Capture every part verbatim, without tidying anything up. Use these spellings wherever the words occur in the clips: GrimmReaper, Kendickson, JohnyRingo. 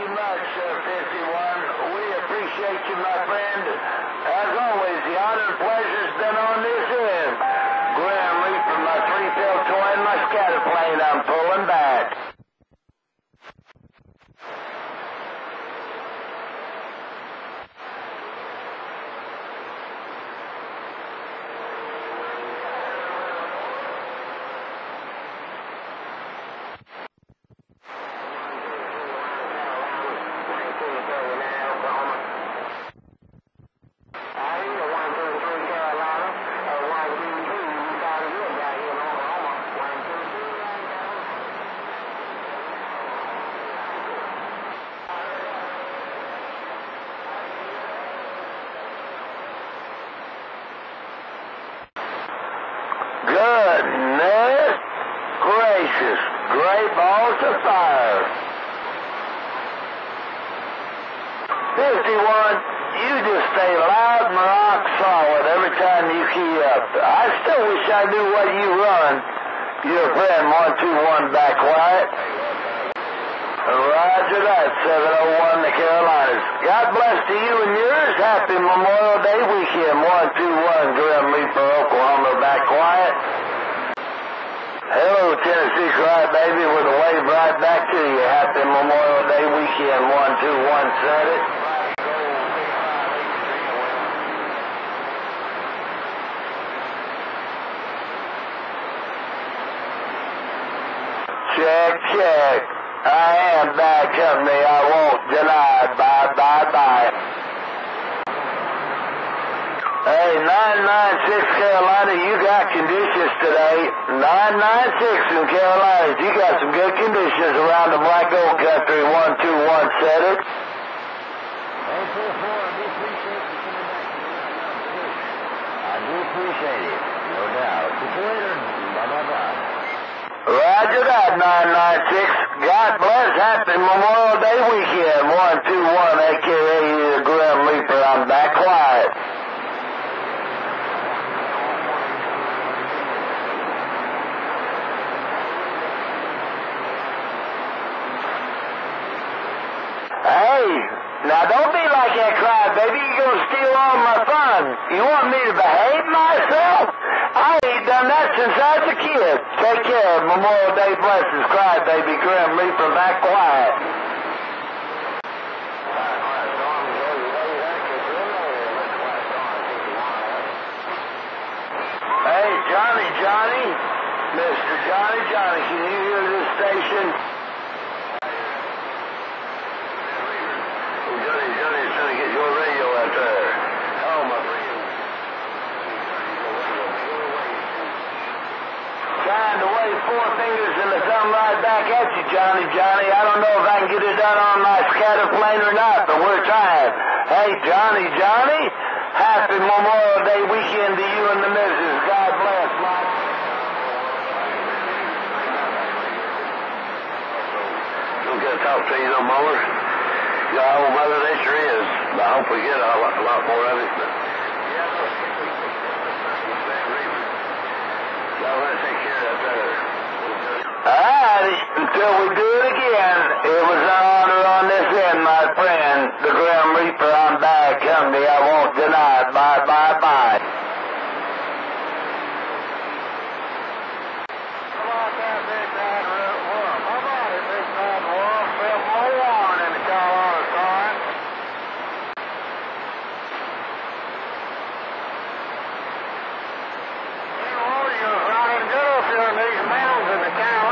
you much, fifty-one. We appreciate you, my friend. As always, the honor and pleasure's been on this end. Grim Reaper, my three-field toy, and my scatter plane, I'm pulling back. Goodness gracious, gray balls to fire. fifty-one, you just stay loud and rock solid every time you key up. I still wish I knew what you run. Your friend one two one back white. Roger that, seven oh one the Carolinas. God bless to you and yours. Happy Memorial Day weekend, one two one Grim Reaper, Oklahoma back quiet. Hello, Tennessee Cry Baby with a wave right back to you. Happy Memorial Day weekend, one two one said it. Check, check. I am bad company. I won't deny. Bye, bye, bye. Hey, nine nine six Carolina, you got conditions today. nine nine six in Carolina, you got some good conditions around the black old country. one two one said it. Hey, four, four, I do appreciate you coming back to me. I do appreciate it, no doubt. See you later. Bye, bye, bye. Roger that, nine nine six. God bless. Happy Memorial Day weekend. one two one, a k a the Grim Reaper. I'm back quiet. Now, don't be like that crowd, baby. You're going to steal all my fun. You want me to behave myself? I ain't done that since I was a kid. Take care. Memorial Day blessings. Cry, baby. Grim Reaper back quiet. Hey, Johnny, Johnny. Mister Johnny, Johnny, can you hear this station? Four fingers and the thumb right back at you, Johnny, Johnny. I don't know if I can get it done on my scatter plane or not, but we're trying. Hey, Johnny, Johnny, happy Memorial Day weekend to you and the missus. God bless, Mike. Don't get to talk to you no more. Your old mother, that sure is. I hope we get a lot, a lot more of it. But... until we do it again, it was an honor on this end, my friend. The Grim Reaper, I'm bad company. I won't deny it. Bye, bye, bye. Come on down, big bad wolf. How about it, big bad wolf? We'll hold on in the Colorado time. Hey, warriors running good up here in these mountains in the Colorado.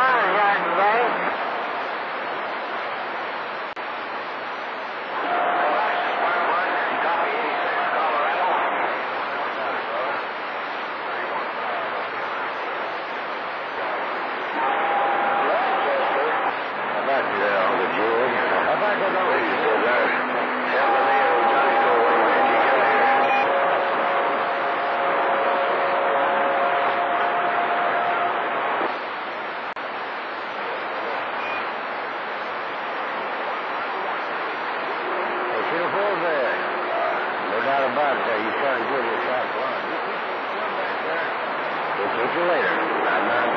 I'll see you later. nine nine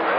six